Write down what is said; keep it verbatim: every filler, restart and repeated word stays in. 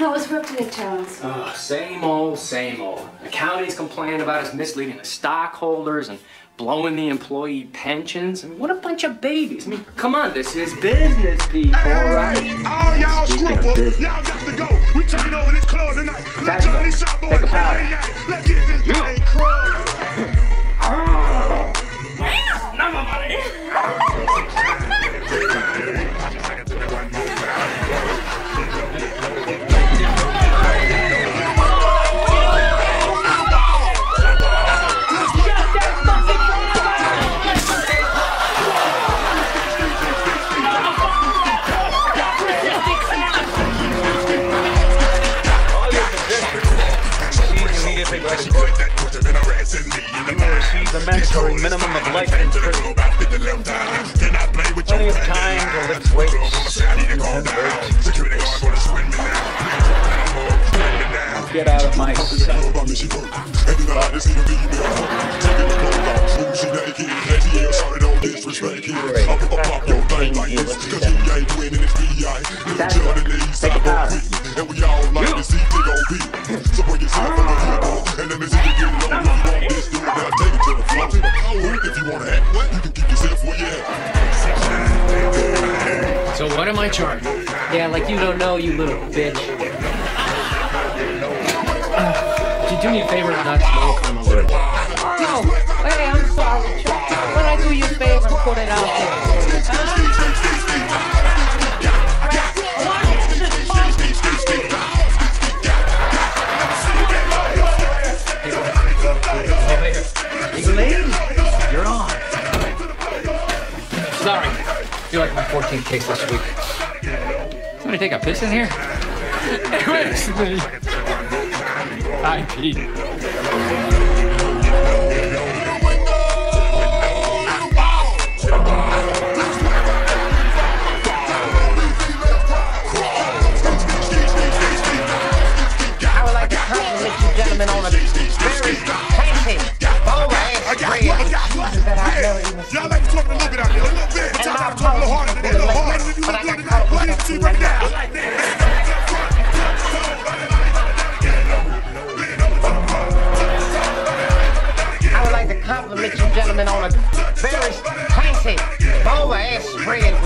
Well, what's up to Nick Jones? Uh, same old, same old. Accounting's complaining about us misleading the stockholders and blowing the employee pensions. I mean, what a bunch of babies. I mean, come on, this is business, people. Hey, all right. All y'all scruples, y'all got to go. We turning over this club tonight. Let Johnny Shop Boy play. Let's get this thing crushed. The mandatory minimum of life in prison. Plenty of time to lift weights and birds. Get out of my sight. So what am I charging? Yeah, like you don't know, you little bitch. Uh, could you do me a favor and not smoke? I'm a little. No, hey, I'm sorry, Chuck. When I do you a favor, put it out there. Sorry, I feel like my fourteenth case this week. Somebody take a piss in here? I peed. I would like to compliment you gentlemen on a very fancy. Y'all like to talk a little bit out here, a little bit. Y'all like to talk a little harder than a little harder than you look good tonight. What do you see right now? I would like to compliment you gentlemen on a very fancy, boba ass spread.